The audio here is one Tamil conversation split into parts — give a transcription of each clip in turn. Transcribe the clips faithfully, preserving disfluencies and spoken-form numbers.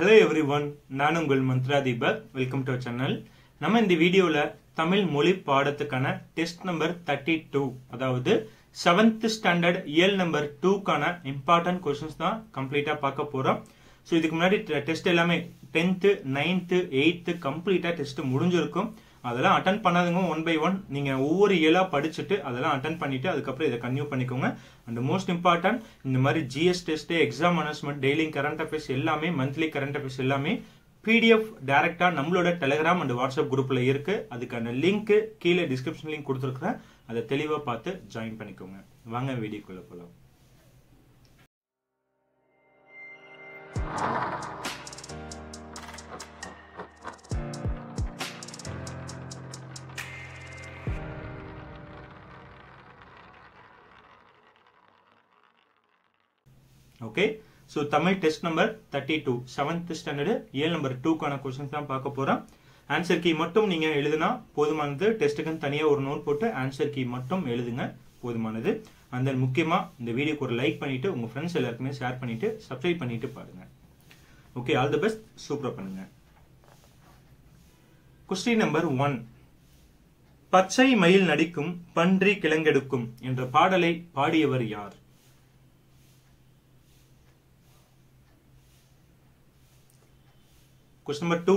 Hello everyone, நான் உங்கள் Mantra Deepak. Welcome to our channel. நம்ம இந்த வீடியோல தமிழ் மொழி பாடத்துக்கான டெஸ்ட் நம்பர் முப்பத்தி இரண்டு, அதாவது செவன்த் ஸ்டாண்டர்ட் இயல் நம்பர் இரண்டு கான இம்பார்ட்டன்ட் क्वेश्चंस தான் கம்ப்ளீட்டா பார்க்க போறோம். சோ இதுக்கு முன்னாடி டெஸ்ட் எல்லாமே பத்தாம், ஒன்பதாம், எட்டாம் கம்ப்ளீட்டா டெஸ்ட் முடிஞ்சிருக்கும். அதெல்லாம் அட்டெண்ட் பண்ணாதீங்க. ஒன் பை ஒன் நீங்க ஒவ்வொரு இயலா படிச்சுட்டு அதெல்லாம் அட்டெண்ட் பண்ணிட்டு அதுக்கப்புறம் இதை கன்யூ பண்ணிக்கோங்க. அண்ட் மோஸ்ட் இம்பார்ட்டன்ட், இந்த மாதிரி GS test, exam announcement, daily current affairs எல்லாமே, மந்த்லி கரண்ட் அஃபேர்ஸ் எல்லாமே பிடிஎஃப் டைரக்டா நம்மளோட டெலிகிராம் அண்ட் வாட்ஸ்அப் குரூப்ல இருக்கு. அதுக்கான லிங்க் கீழே டிஸ்கிரிப்ஷன் லிங்க் கொடுத்துருக்கேன், அதை தெளிவா பார்த்து ஜாயின் பண்ணிக்கோங்க. வாங்க வீடியோக்குள்ள போலாம். Okay, so Tamil test number முப்பத்தி இரண்டு, सेवंथ स्टैंडर्ड इयर नंबर இரண்டு கான क्वेश्चंस தான் பார்க்க போறோம். ஆன்சர் கீ மட்டும் நீங்க எழுதுனா போதுமானது. டெஸ்ட்க்கு தனியா ஒரு நோட் போட்டு ஆன்சர் கீ மட்டும் எழுதுங்க, போதுமானது. அந்த முக்கியமா இந்த வீடியோக்கு ஒரு லைக் பண்ணிட்டு உங்க फ्रेंड्स எல்லாருக்கும் ஷேர் பண்ணிட்டு சப்ஸ்கிரைப் பண்ணிட்டு பாருங்க. ஓகே, ஆல் தி பெஸ்ட், சூப்பரா பண்ணுங்க. क्वेश्चन நம்பர் ஒன்று. பச்சை மயில் நடிக்கும் பன்றி கிளங்கெடுக்கும் என்ற பாடலை பாடியவர் யார்? Question number two.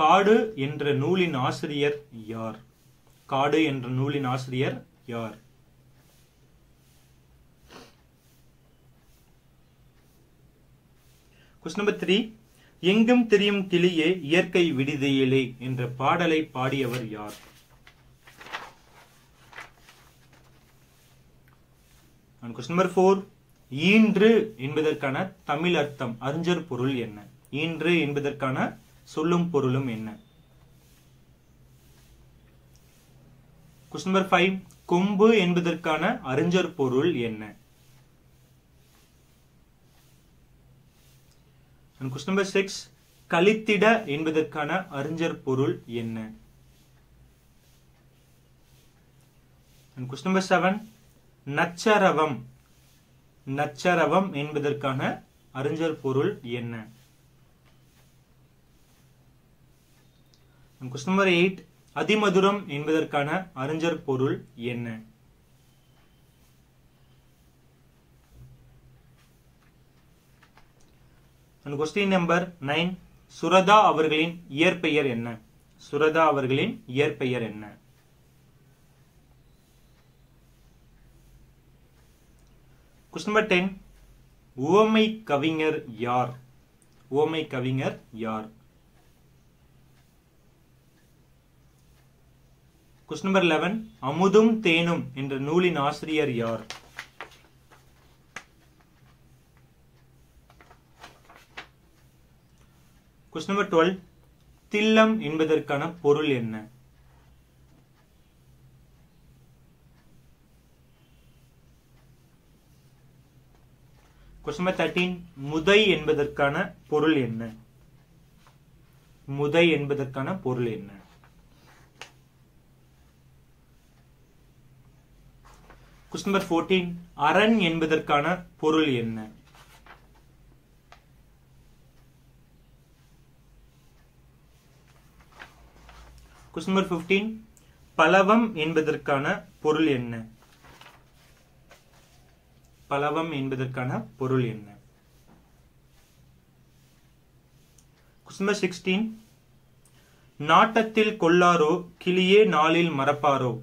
காடு என்ற நூலின் ஆசிரியர் யார்? காடு என்ற நூலின் ஆசிரியர் யார்? Question number three. எங்கும் தெரியும் கிளியே இயற்கை விடுதியிலே என்ற பாடலை பாடியவர் யார்? அண்ட் क्वेश्चन नंबर நான்கு. ஈன்று என்பதற்கான தமிழ் அர்த்தம், அறிஞர் பொருள் என்ன? ஈன்று என்பதற்கான சொல்லும் பொருளும் என்ன? क्वेश्चन नंबर ஐந்து. கொம்பு என்பதற்கான அறிஞர் பொருள் என்ன? and question number ஆறு. கழித்திட என்பதற்கான அறிஞர் பொருள் என்ன? and question number ஏழு. நச்சரவம் நச்சரவம் என்பதற்கான அறிஞர் பொருள் என்ன? क्वेश्चन नंबर எட்டு. அதிமதுரம் என்பதற்கான அறிஞர் பொருள் என்ன? क्वेश्चन नंबर ஒன்பது. சுரதா அவர்களின் இயற்பெயர் என்ன? சுரதா அவர்களின் இயற்பெயர் என்ன? क्वेश्चन नंबर பத்து. உவமை கவிஞர் யார்? உவமை கவிஞர் யார்? क्वेश्चन नंबर ஒன்பது. அமுதும் தேனும் என்ற நூலின் ஆசிரியர் யார்? क्वेश्चन नंबर பன்னிரண்டு. தில்லம் என்பதற்கான பொருள் என்ன? क्वेश्चन नंबर பதிமூன்று. முதை என்பதற்கான பொருள் என்ன? முதை என்பதற்கான பொருள் என்ன? क्वेश्चन नंबर பதினான்கு. அரண் என்பதற்கான பொருள் என்ன? क्वेश्चन नंबर பதினைந்து. பலவம் என்பதற்கான பொருள் என்ன? பலவம் என்பதற்கான பொருள் என்ன? क्वेश्चन नंबर பதினாறு. நாட்டத்தில் கொள்ளாரோ கிளியே நாளில் மறப்பாரோ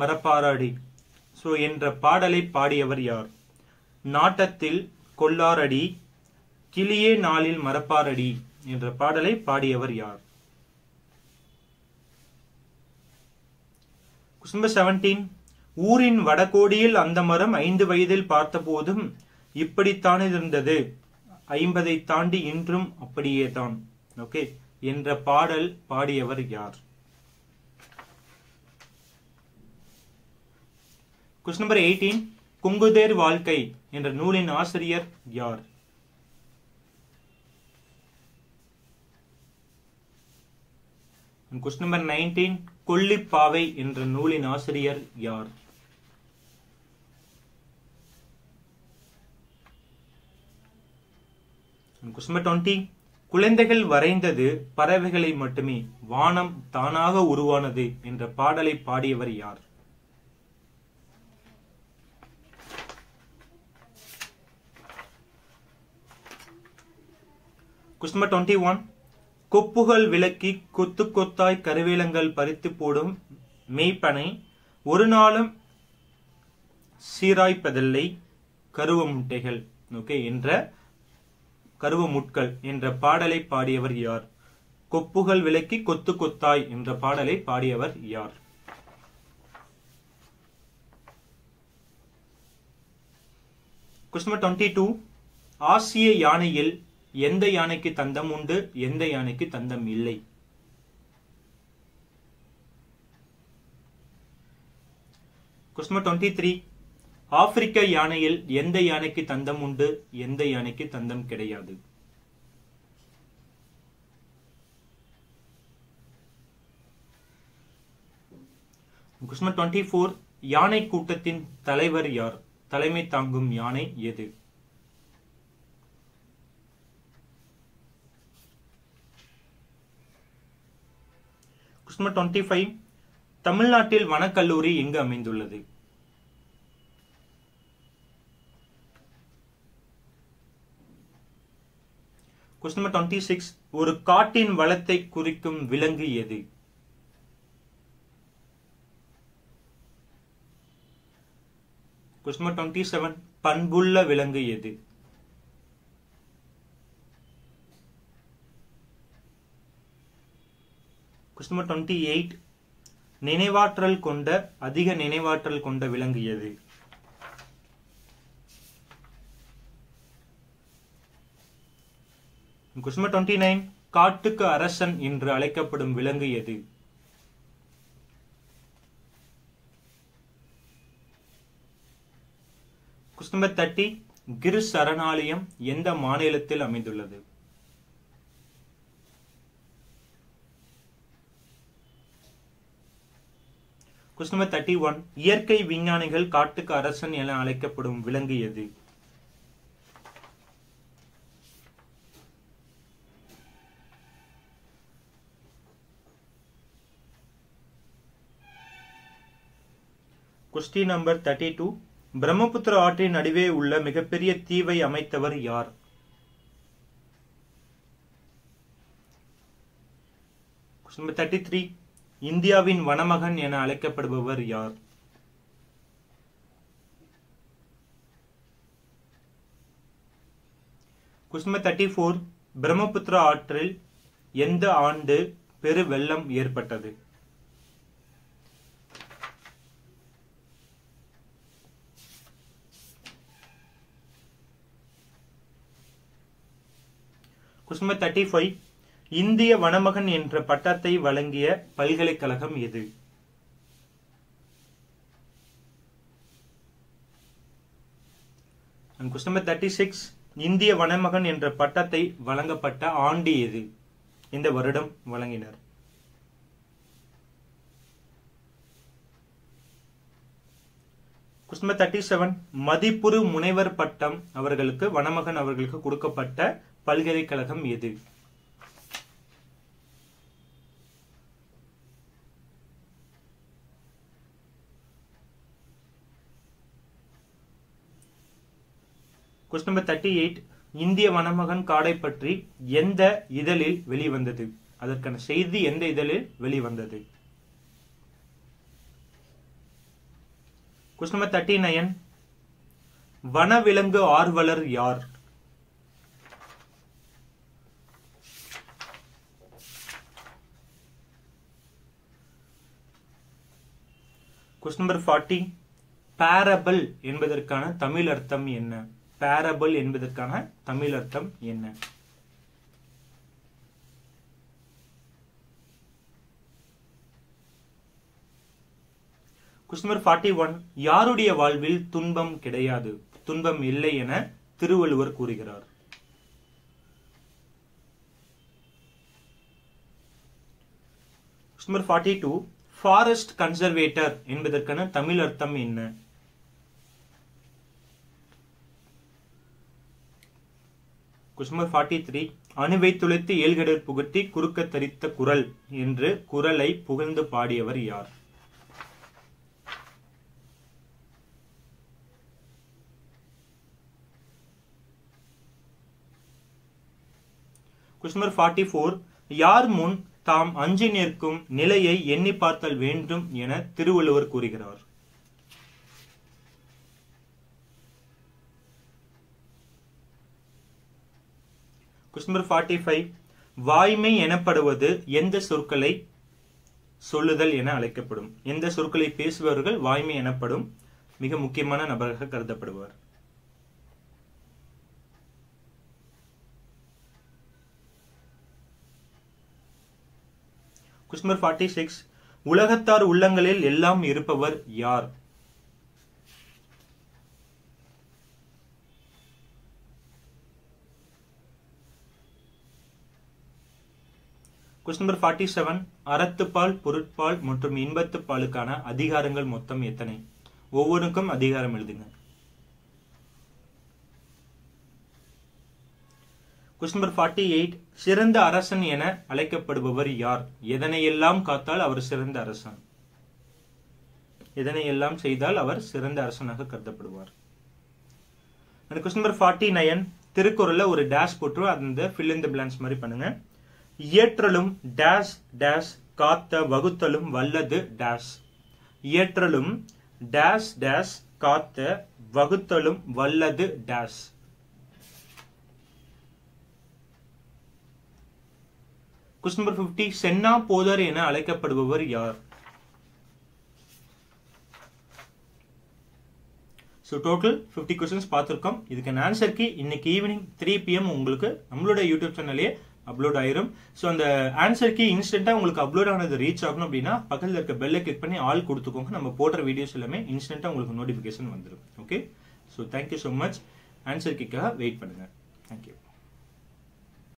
மறப்பாராடி சோ என்ற பாடலை பாடியவர் யார்? நாட்டத்தில் கொள்ளாரடி கிளியே நாளில் மறப்பாரடி என்ற பாடலை பாடியவர் யார்? क्वेश्चन नंबर பதினேழு. ஊரின் வடகோடியில் அந்த மரம் ஐந்து வயதில் பார்த்த போதும் இப்படித்தான் இருந்தது, ஐம்பதை தாண்டி இன்றும் அப்படியே தான், ஓகே என்ற பாடல் பாடியவர் யார்? क्वेश्चन नंबर பதினெட்டு. குங்குதேர் வாழ்க்கை என்ற நூலின் ஆசிரியர் யார்? क्वेश्चन नंबर பதினொன்று. கொல்லிப்பாவை என்ற நூலின் ஆசிரியர் யார்? குஸ்மடொண்டி குழந்தைகள் வரைந்தது பறவைகளை மட்டுமே வானம் தானாக உருவானது என்ற பாடலை பாடியவர் யார்? குஸ்ம இருபத்தி ஒன்று. கொப்புகள் விலக்கி கொத்து கொத்தாய் கருவேலங்கள் பறித்து போடும் மெய்ப்பனை ஒரு நாளும் சீராய்ப்பதில்லை கருவ முட்டைகள் ஓகே என்ற கருவ முட்கள் என்ற பாடலை பாடியவர் யார்? கொப்புகள் விலக்கி கொத்து கொத்தாய் என்ற பாடலை பாடியவர் யார்? இருபத்தி இரண்டு. ஆசிய யானையில் எந்த யானைக்கு தந்தம் உண்டு எந்த யானைக்கு தந்தம் இல்லை? இருபத்தி மூன்று. ஆப்பிரிக்க யானையில் எந்த யானைக்கு தந்தம் உண்டு எந்த யானைக்கு தந்தம் கிடையாது? இருபத்தி நான்கு. யானை கூட்டத்தின் தலைவர் யார்? தலைமை தாங்கும் யானை எது? இருபத்தி ஐந்து. தமிழ்நாட்டில் வனக்கல்லூரி எங்கு அமைந்துள்ளது? இருபத்தி ஆறு. ஒரு காட்டின் வளத்தை குறிக்கும் விலங்கு எது? இருபத்தி ஏழு. பண்புள்ள விலங்கு எது? இருபத்தி எட்டு. நினைவாற்றல் கொண்ட அதிக நினைவாற்றல் கொண்ட விலங்கு எது? இருபத்தி ஒன்பது. காட்டுக்கு அரசன் என்று அழைக்கப்படும் விலங்கு எது? இருபத்தி முப்பது. கிரு சரணாலயம் எந்த மாநிலத்தில் அமைந்துள்ளது? இருபத்தி ஒன்று. இயற்கை விஞ்ஞானிகள் காட்டுக்கு அரசன் என அழைக்கப்படும் விலங்கு எது? குஸ்டி நம்பர் முப்பத்தி இரண்டு. பிரம்மபுத்திர ஆற்றின் நடுவே உள்ள மிகப்பெரிய தீவை அமைத்தவர் யார்? முப்பத்தி மூன்று. இந்தியாவின் வனமகன் என அழைக்கப்படுபவர் யார்? முப்பத்தி நான்கு. பிரம்மபுத்திர ஆற்றில் எந்த ஆண்டு பெரு வெள்ளம் ஏற்பட்டது? முப்பத்தி ஐந்து. இந்திய வனமகன் என்ற பட்டத்தை வழங்கிய பல்கலைக்கழகம் எது? முப்பத்தி ஆறு. இந்திய வனமகன் என்ற பட்டத்தை வழங்கப்பட்ட ஆண்டு எது? இந்த வருடம் வழங்கினர். முப்பத்தி ஏழு. மதிப்புறு முனைவர் பட்டம் அவர்களுக்கு வனமகன் அவர்களுக்கு கொடுக்கப்பட்ட பல்கலைக்கழகம் எது? முப்பத்தி எட்டு. இந்திய வனமகன் காடை பற்றி எந்த இதழில் வெளிவந்தது? அதற்கான செய்தி எந்த இதழில் வெளிவந்தது? முப்பத்தி ஒன்பது. வனவிலங்கு ஆர்வலர் யார்? முப்பத்தி நாற்பது. பாரபல் என்பதற்கான தமிழ் அர்த்தம் என்ன? பாரபல் என்பதற்கான தமிழ் அர்த்தம் என்ன? முப்பத்தி ஒன்று. யாருடைய வாழ்வில் துன்பம் கிடையாது துன்பம் இல்லை என திருவள்ளுவர் கூறுகிறார்? முப்பத்தி இரண்டு. ஃபாரஸ்ட் கன்சர்வேட்டர் என்பதற்கான தமிழ் அர்த்தம் என்ன? क्वेश्चन फोर्टी थ्री அனுவைத்துளைத்து ஏல்கடர் புகட்டி குறுக்க தரித்த குரல் என்று குரலை புகழ்ந்து பாடியவர் யார்? क्वेश्चन फोर्टी फोर யார் முன் தாம் அஞ்சி நிற்கும் நிலையை எண்ணி பார்த்தல் வேண்டும் என திருவள்ளுவர் கூறுகிறார்? क्वेश्चन फोर्टी फाइव வாய்மை எனப்படுவது எந்த சொற்களை சொல்லுதல் என அழைக்கப்படும்? எந்த சொற்களை பேசுபவர்கள் வாய்மை எனப்படும் மிக முக்கியமான நபராக கருதப்படுவார்? क्वेश्चन फोर्टी सिक्स உலகத்தார் உள்ளங்களில் எல்லாம் இருப்பவர் யார்? क्वेश्चन नंबर फोर्टी सेवन அறத்துப்பால் பொருட்பால் மற்றும் இன்பத்துப்பாலுக்கான அதிகாரங்கள் மொத்தம் எத்தனை? ஒவ்வொருக்கும் அதிகாரம் எழுதுங்க. क्वेश्चन नंबर फोर्टी एट சிறந்த அரசன் என அழைக்கப்படுபவர் யார்? எதனையெல்லாம் காத்தால் அவர் சிறந்த அரசன், எதனையெல்லாம் செய்தால் அவர் சிறந்த அரசனாக கருதப்படுவார்? அந்த क्वेश्चन नंबर फोर्टी नाइन திருக்குறள்ல ஒரு டேஷ் போட்டு அந்த fill in the blanks மாதிரி பண்ணுங்க. இயற்றலும் டேஷ் டேஷ் காத்த வகுத்தலும் வல்லது டேஷ், இயற்றலும் டேஷ் டேஷ் காத்த வகுத்தலும் வல்லது டேஷ். क्वेश्चन नंबर फिफ्टी சென்னா போதர் என அழைக்கப்படுபவர் யார்? ஸோ டோட்டல் ஃபிஃப்டி கொஸ்டின்ஸ் பார்த்துருக்கோம். இதுக்கான ஆன்சருக்கு இன்னைக்கு ஈவினிங் த்ரீ பிஎம் உங்களுக்கு நம்மளோட யூடியூப் சேனல்லே அப்லோட் ஆயிரும். ஸோ அந்த ஆன்சருக்கு இன்ஸ்டன்ட்டாக உங்களுக்கு அப்லோட் ஆனது ரீச் ஆகணும் அப்படின்னா பக்கத்தில் இருக்க பெல்லை கிளிக் பண்ணி ஆல் கொடுத்துக்கோங்க. நம்ம போடுற வீடியோஸ் எல்லாமே இன்ஸ்டன்ட்டாக உங்களுக்கு நோட்டிஃபிகேஷன் வந்துடும். Okay, so thank you so much. ஆன்சருக்காக வெயிட் பண்ணுங்கள். தேங்க்யூ.